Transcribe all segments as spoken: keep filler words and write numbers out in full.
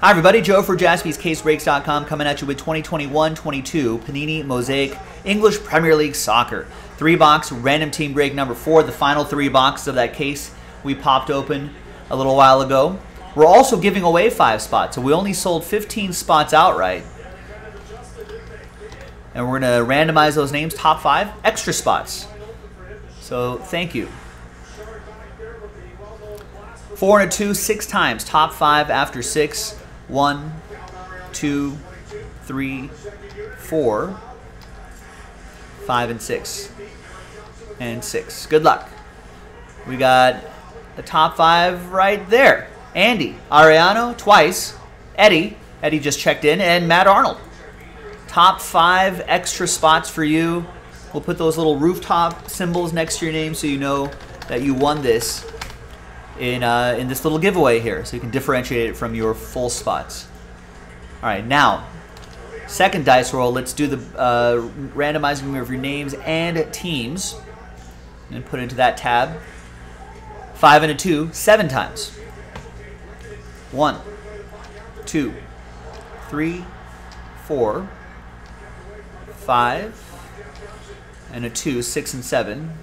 Hi everybody, Joe for Jaspys Case Breaks dot com coming at you with twenty twenty-one twenty-two Panini Mosaic English Premier League Soccer. Three box, random team break number four, the final three boxes of that case we popped open a little while ago. We're also giving away five spots, so we only sold fifteen spots outright. And we're going to randomize those names, top five, extra spots. So thank you. Four and a two, six times, top five after six. One, two, three, four, five, and six. And six. Good luck. We got the top five right there. Andy Arellano twice. Eddie. Eddie just checked in. And Matt Arnold. Top five extra spots for you. We'll put those little rooftop symbols next to your name so you know that you won this in, uh, in this little giveaway here, so you can differentiate it from your full spots. All right, now, second dice roll, let's do the uh, randomizing of your names and teams, and put into that tab. Five and a two, seven times. One, two, three, four, five, and a two, six and seven.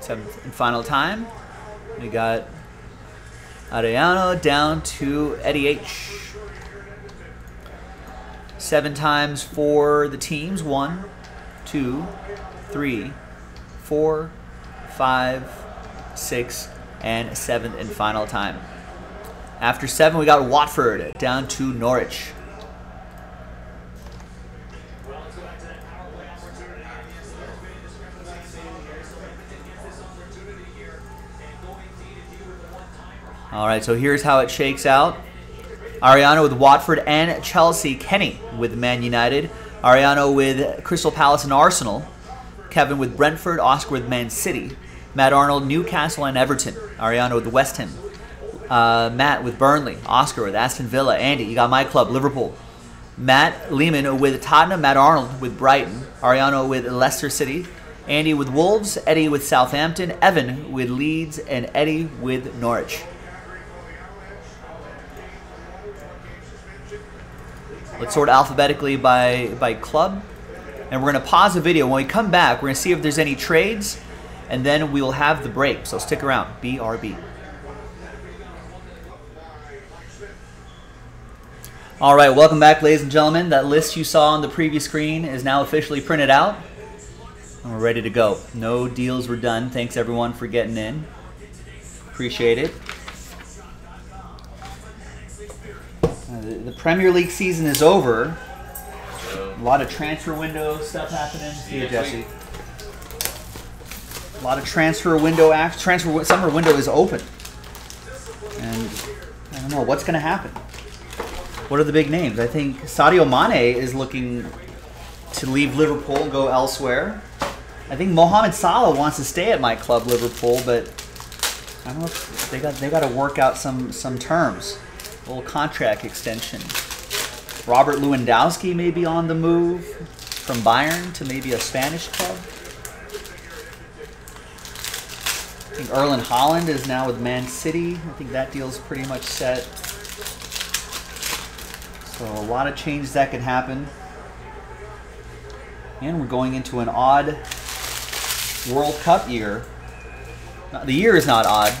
Seventh and final time. We got Arellano down to Eddie H. Seven times for the teams. One, two, three, four, five, six, and seventh and final time. After seven, we got Watford down to Norwich. All right, so here's how it shakes out. Arellano with Watford and Chelsea. Kenny with Man United. Arellano with Crystal Palace and Arsenal. Kevin with Brentford. Oscar with Man City. Matt Arnold, Newcastle and Everton. Arellano with West Ham. Uh, Matt with Burnley. Oscar with Aston Villa. Andy, you got my club, Liverpool. Matt Lehman with Tottenham. Matt Arnold with Brighton. Arellano with Leicester City. Andy with Wolves. Eddie with Southampton. Evan with Leeds. And Eddie with Norwich. Let's sort alphabetically by, by club. And we're going to pause the video. When we come back, we're going to see if there's any trades. And then we will have the break. So stick around. B R B. All right. Welcome back, ladies and gentlemen. That list you saw on the previous screen is now officially printed out. And we're ready to go. No deals were done. Thanks, everyone, for getting in. Appreciate it. The Premier League season is over. So, a lot of transfer window stuff happening. See you, Jesse. A lot of transfer window act. Transfer summer window is open, and I don't know what's going to happen. What are the big names? I think Sadio Mane is looking to leave Liverpool, go elsewhere. I think Mohamed Salah wants to stay at my club, Liverpool, but I don't know if they got they got to work out some some terms. A little contract extension. Robert Lewandowski may be on the move from Bayern to maybe a Spanish club. I think Erling Haaland is now with Man City. I think that deal's pretty much set. So a lot of changes that could happen. And we're going into an odd World Cup year. The year is not odd.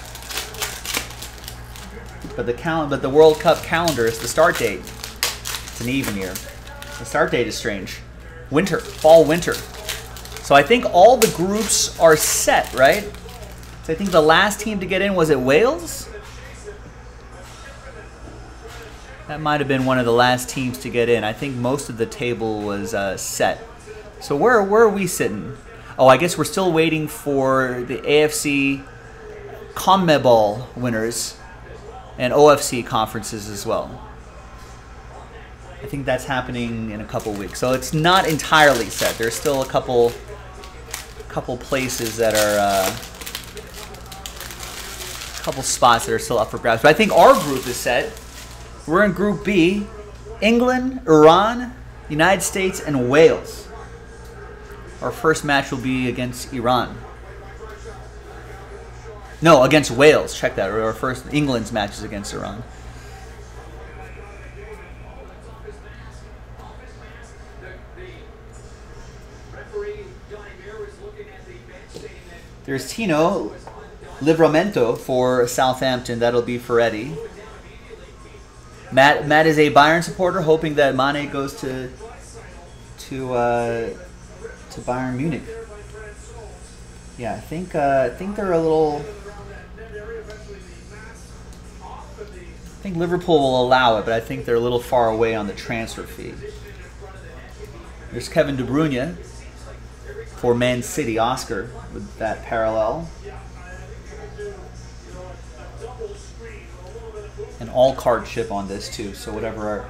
But the cal but the World Cup calendar is the start date. It's an even year. The start date is strange. Winter, fall, winter. So I think all the groups are set, right? So I think the last team to get in was at Wales. That might have been one of the last teams to get in. I think most of the table was uh, set. So where where are we sitting? Oh, I guess we're still waiting for the A F C CONMEBOL winners. And O F C conferences as well. I think that's happening in a couple weeks. So it's not entirely set. There's still a couple couple places that are uh, a couple spots that are still up for grabs. But I think our group is set. We're in Group B. England, Iran, United States, and Wales. Our first match will be against Iran. No, against Wales. Check that. Our first England's match is against Iran. There's Tino Livramento for Southampton. That'll be for Eddie. Matt Matt is a Bayern supporter, hoping that Mane goes to to uh, to Bayern Munich. Yeah, I think uh, I think they're a little. I think Liverpool will allow it, but I think they're a little far away on the transfer fee. There's Kevin De Bruyne for Man City. Oscar with that parallel. An all-card chip on this, too, so whatever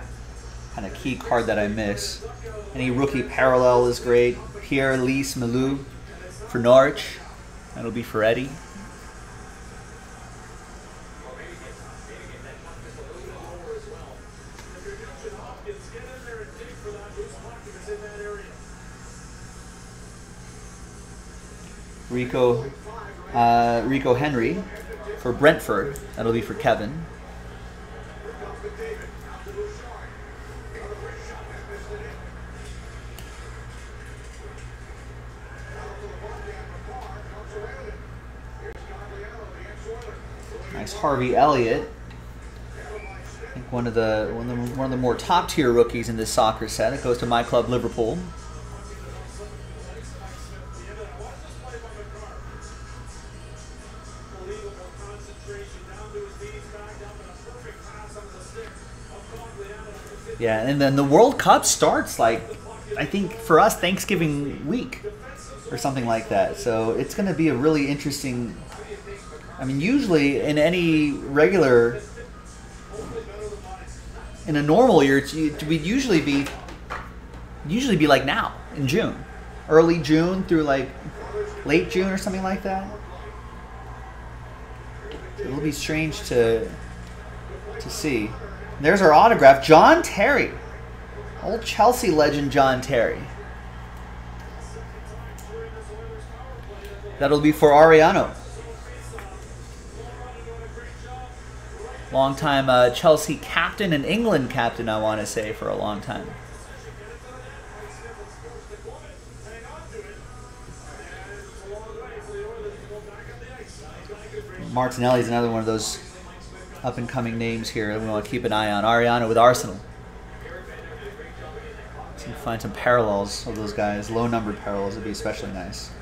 kind of key card that I miss. Any rookie parallel is great. Pierre-Lise-Malou for Norwich. That'll be for Eddie. Rico, uh, Rico Henry for Brentford. That'll be for Kevin. Nice Harvey Elliott. I think one of the one of the, one of the more top tier rookies in this soccer set. It goes to my club, Liverpool. Yeah, and then the World Cup starts, like, I think for us, Thanksgiving week or something like that. So it's going to be a really interesting... I mean, usually in any regular... In a normal year, we'd usually be, usually be like now, in June. Early June through, like, late June or something like that. It'll be strange to to see. There's our autograph, John Terry. Old Chelsea legend John Terry. That'll be for Ariano. Longtime uh, Chelsea captain and England captain, I want to say, for a long time. Martinelli's another one of those up-and-coming names here that we want to keep an eye on. Ariano with Arsenal. So you find some parallels of those guys. Low-numbered parallels would be especially nice.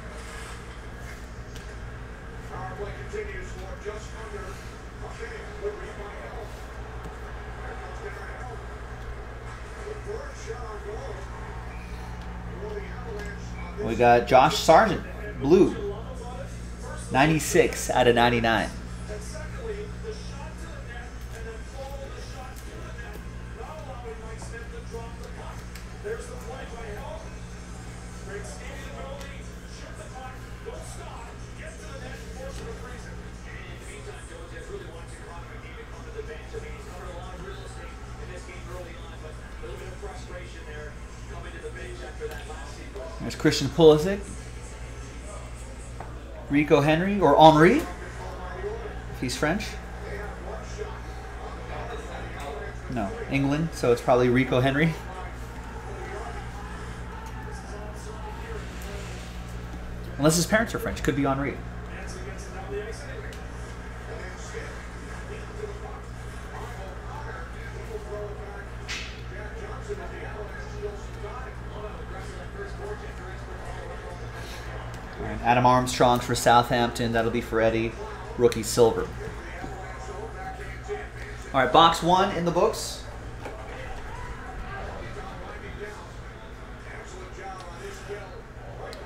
We got Josh Sargent, blue. ninety-six out of ninety-nine. There's Christian Pulisic, Rico Henry, or Henry, if he's French. No, England, so it's probably Rico Henry. Unless his parents are French, could be Henri. Adam Armstrong for Southampton. That'll be for Eddie. Rookie silver. All right, box one in the books.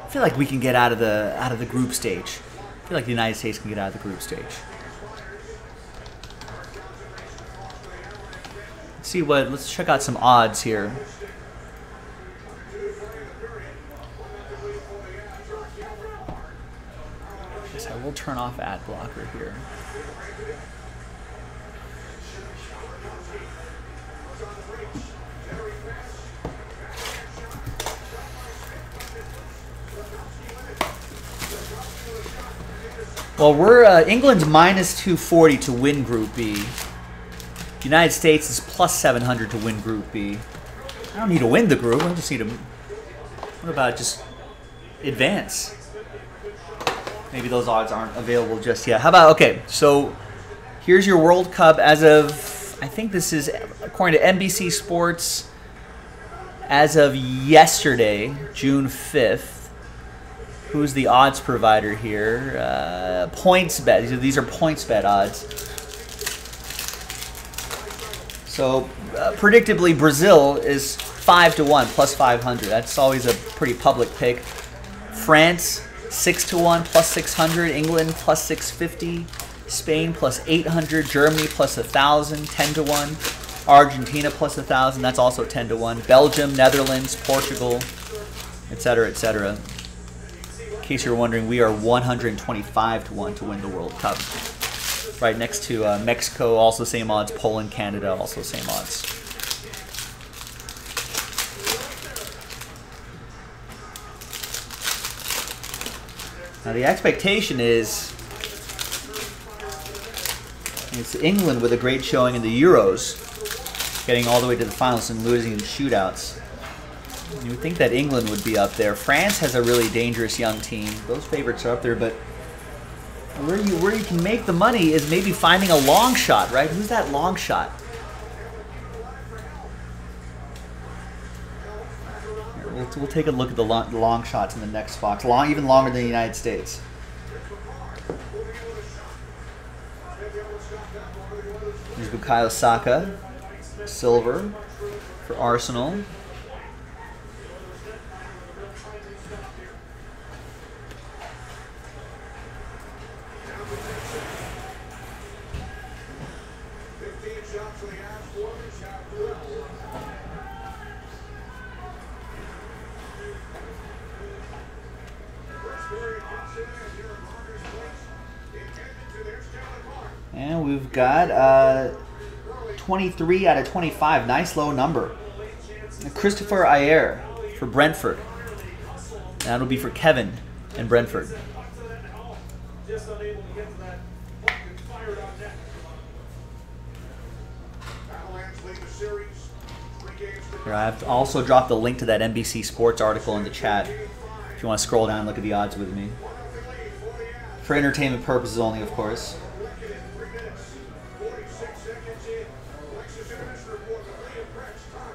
I feel like we can get out of the out of the group stage. I feel like the United States can get out of the group stage. Let's see what. Let's check out some odds here. We'll turn off ad blocker here. Well, we're uh, England's minus two forty to win Group B. United States is plus seven hundred to win Group B. I don't need to win the group. I just need to. What about just advance? maybe those odds aren't available just yet. How about, okay, so here's your World Cup as of, I think this is, according to N B C Sports, as of yesterday, June fifth. Who's the odds provider here? Uh, points bet. These are, these are points bet odds. So, uh, predictably, Brazil is five to one, plus five hundred. That's always a pretty public pick. France, six to one, plus six hundred. England, plus six fifty. Spain, plus eight hundred. Germany, plus one thousand, ten to one. Argentina, plus one thousand. That's also ten to one. Belgium, Netherlands, Portugal, et cetera, et cetera. In case you're wondering, we are one hundred twenty-five to one to win the World Cup. Right next to uh, Mexico, also same odds. Poland, Canada, also same odds. Now the expectation is it's England with a great showing in the Euros, getting all the way to the finals and losing in shootouts. You would think that England would be up there. France has a really dangerous young team. Those favorites are up there, but Where you, where you can make the money is maybe finding a long shot, right? Who's that long shot? Here, we'll, we'll take a look at the long, long shots in the next box, long, even longer than the United States. There's Bukayo Saka, silver for Arsenal. And we've got uh, twenty-three out of twenty-five. Nice low number. Christopher Ayer for Brentford. That'll be for Kevin and Brentford. Here, I've also dropped the link to that N B C Sports article in the chat if you want to scroll down and look at the odds with me. For entertainment purposes only, of course.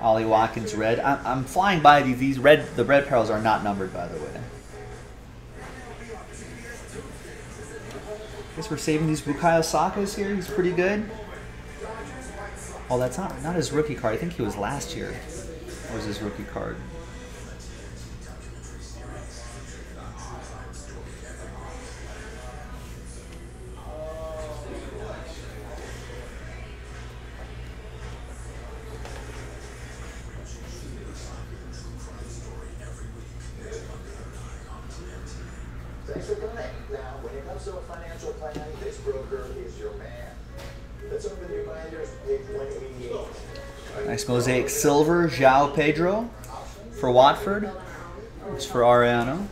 Ollie Watkins red. I, I'm flying by these. These red, the red parallels are not numbered, by the way. I guess we're saving these Bukayo Sakas here. He's pretty good. Oh, that's not not his rookie card. I think he was last year. That was his rookie card. Nice mosaic silver, João Pedro for Watford. It's for Ariano.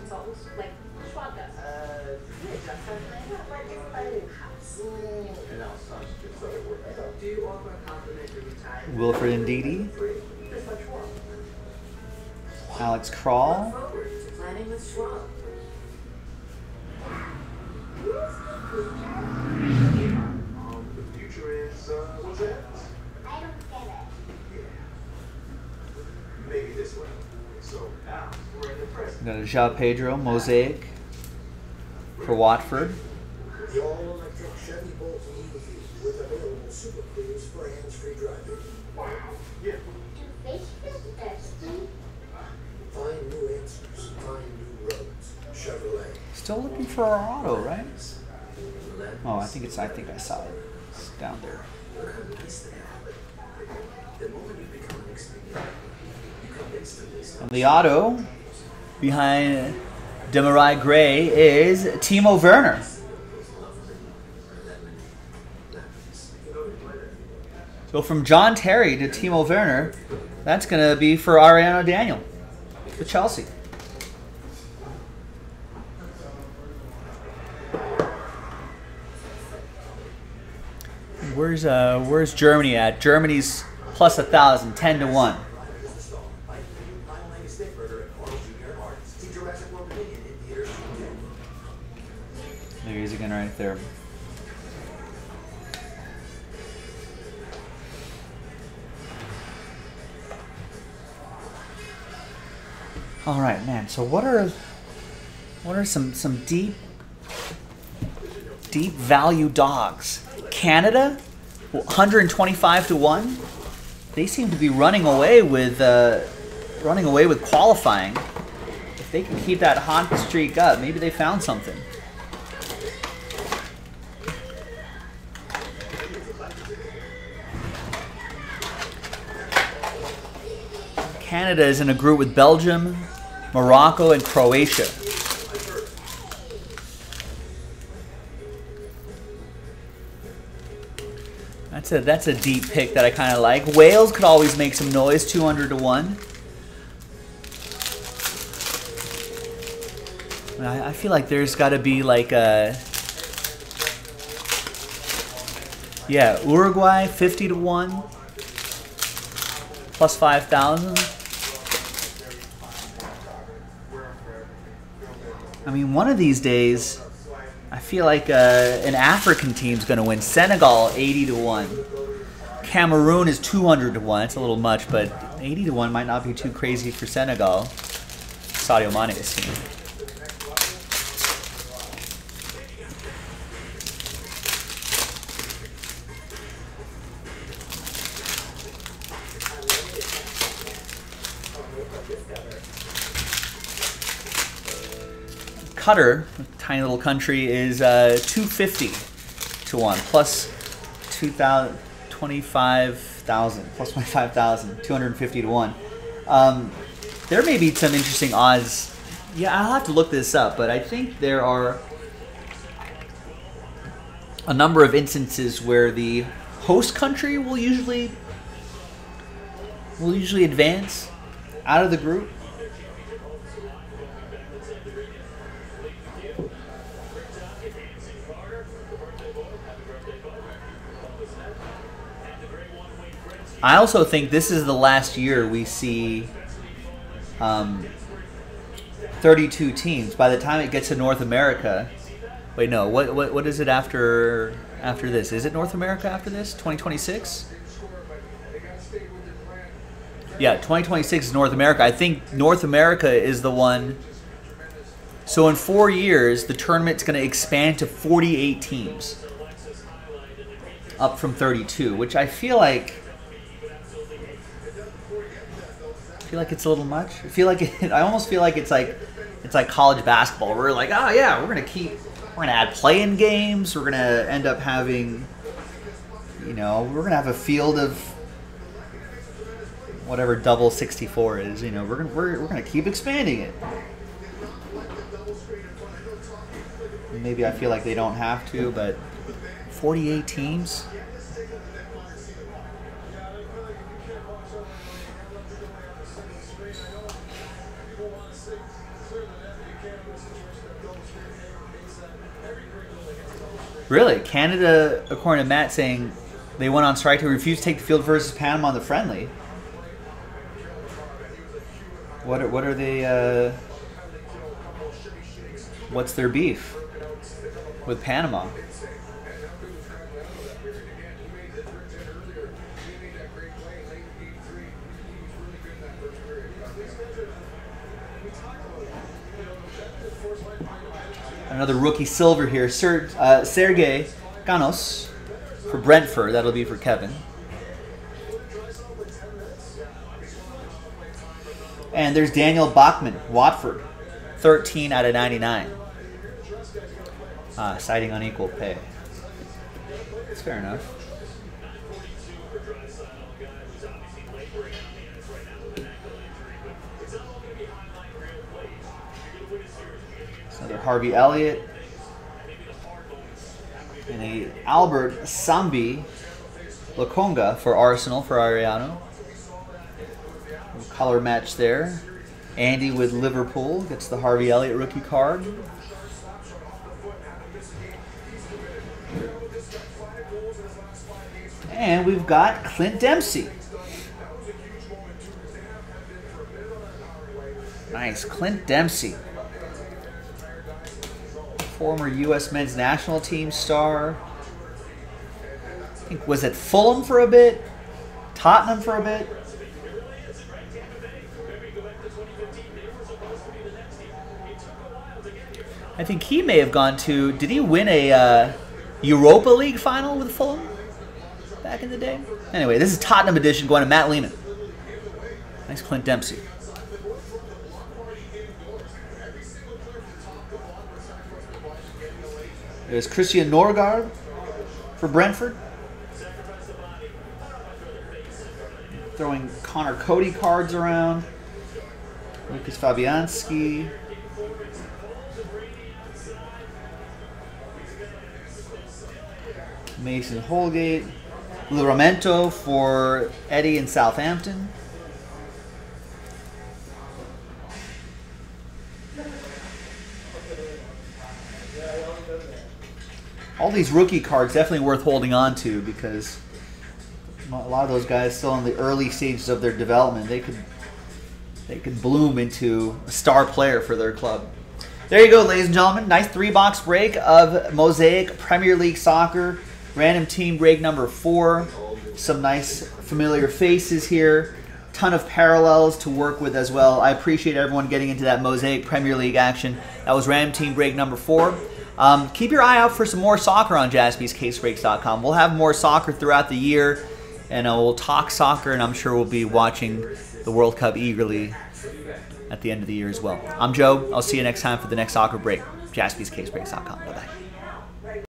Wilfred Ndidi. Alex Kral. Got a João Pedro mosaic for Watford. The all-electric Chevy Bolt E V with available Super Cruise for hands-free driving. Wow. Yeah. Find new answers, find new roads. Chevrolet. Still looking for our auto, right? Oh, I think it's. I think I saw it. It's down there. And the auto behind Demarai Gray is Timo Werner. So from John Terry to Timo Werner, that's going to be for Ariano Daniel for Chelsea. Where's uh where's Germany at? Germany's plus a thousand, ten to one. Bachman right there. All right, man. So what are what are some some deep deep value dogs? Canada, one twenty-five to one. They seem to be running away with uh, running away with qualifying. If they can keep that hot streak up, maybe they found something. Canada is in a group with Belgium, Morocco, and Croatia. That's a, that's a deep pick that I kind of like. Wales could always make some noise, two hundred to one. I, I feel like there's got to be like a... Yeah, Uruguay, fifty to one. Plus five thousand. I mean, one of these days... I feel like uh, an African team's going to win. Senegal, eighty to one. Cameroon is two hundred to one. It's a little much, but eighty to one might not be too crazy for Senegal. Sadio Mane's team. Qatar, a tiny little country, is uh, two fifty to one, plus twenty-five thousand, plus twenty-five thousand, two hundred fifty to one. Um, there may be some interesting odds. Yeah, I'll have to look this up, but I think there are a number of instances where the host country will usually will usually advance out of the group. I also think this is the last year we see um, thirty-two teams. By the time it gets to North America, wait, no, what what what is it after after this? Is it North America after this? twenty twenty-six? Yeah, twenty twenty-six is North America. I think North America is the one. So in four years, the tournament's going to expand to forty-eight teams, up from thirty-two, which I feel like. Feel like it's a little much. I feel like it, I almost feel like it's like it's like college basketball. We're like, oh yeah, we're gonna keep, we're gonna add play-in games. We're gonna end up having, you know, we're gonna have a field of whatever double sixty-four is. You know, we're gonna we're we're gonna keep expanding it. Maybe I feel like they don't have to, but forty-eight teams. Really? Canada, according to Matt, saying they went on strike to refuse to take the field versus Panama on the friendly. What are, what are they, uh, what's their beef with Panama? Another rookie silver here. Ser uh, Sergei Kanos for Brentford. That'll be for Kevin. And there's Daniel Bachman, Watford. thirteen out of ninety-nine. Ah, citing unequal pay. That's fair enough. Harvey Elliott, and a Albert Sambi Lokonga for Arsenal, for Ariano. Color match there. Andy with Liverpool gets the Harvey Elliott rookie card. And we've got Clint Dempsey. Nice, Clint Dempsey. former U S men's national team star. I think was at Fulham for a bit, Tottenham for a bit. I think he may have gone to, did he win a uh, Europa League final with Fulham back in the day? Anyway, this is Tottenham edition going to Matt Lehman. Nice Clint Dempsey. There's Christian Norgaard for Brentford. Throwing Connor Cody cards around. Lucas Fabianski. Mason Holgate. Livramento for Eddie in Southampton. All these rookie cards definitely worth holding on to because a lot of those guys still in the early stages of their development. They could they could bloom into a star player for their club. There you go, ladies and gentlemen. Nice three-box break of Mosaic Premier League Soccer. Random team break number four. Some nice familiar faces here. Ton of parallels to work with as well. I appreciate everyone getting into that Mosaic Premier League action. That was random team break number four. Um, keep your eye out for some more soccer on Jaspys Case Breaks dot com. We'll have more soccer throughout the year, and uh, we'll talk soccer, and I'm sure we'll be watching the World Cup eagerly at the end of the year as well. I'm Joe. I'll see you next time for the next soccer break. Jaspys Case Breaks dot com. Bye-bye.